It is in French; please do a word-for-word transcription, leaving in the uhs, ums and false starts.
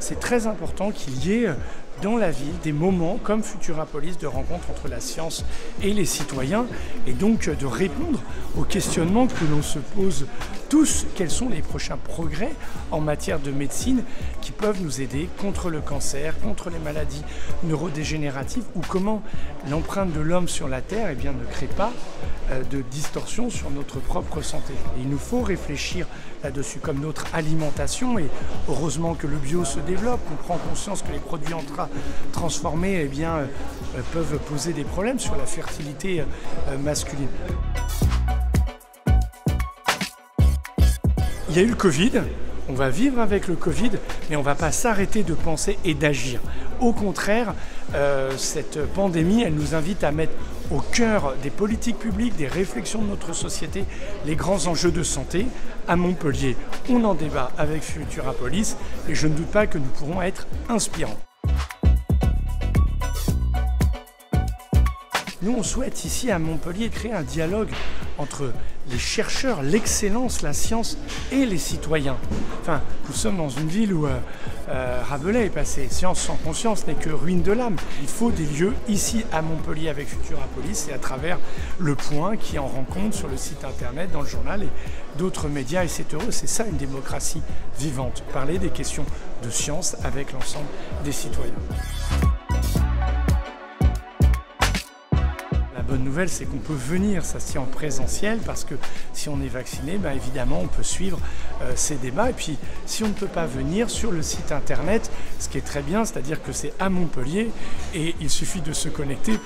C'est très important qu'il y ait dans la ville des moments comme Futurapolis de rencontre entre la science et les citoyens et donc de répondre aux questionnements que l'on se pose tous. Quels sont les prochains progrès en matière de médecine qui peuvent nous aider contre le cancer, contre les maladies neurodégénératives ou comment l'empreinte de l'homme sur la Terre eh bien, ne crée pas de distorsion sur notre propre santé. Et il nous faut réfléchir là-dessus comme notre alimentation et heureusement que le bio se développe, on prend conscience que les produits en train transformés eh bien, euh, euh, peuvent poser des problèmes sur la fertilité euh, masculine. Il y a eu le Covid, on va vivre avec le Covid, mais on ne va pas s'arrêter de penser et d'agir. Au contraire, euh, cette pandémie, elle nous invite à mettre au cœur des politiques publiques, des réflexions de notre société, les grands enjeux de santé. À Montpellier, on en débat avec Futurapolis et je ne doute pas que nous pourrons être inspirants. Nous, on souhaite ici à Montpellier créer un dialogue entre les chercheurs, l'excellence, la science et les citoyens. Enfin, nous sommes dans une ville où euh, euh, Rabelais est passé. Science sans conscience n'est que ruine de l'âme. Il faut des lieux ici à Montpellier avec Futurapolis et à travers Le Point qui en rencontre sur le site internet, dans le journal et d'autres médias. Et c'est heureux, c'est ça une démocratie vivante. Parler des questions de science avec l'ensemble des citoyens. La bonne nouvelle, c'est qu'on peut venir, ça se tient en présentiel, parce que si on est vacciné, ben évidemment, on peut suivre euh, ces débats. Et puis, si on ne peut pas venir, sur le site internet, ce qui est très bien, c'est-à-dire que c'est à Montpellier, et il suffit de se connecter.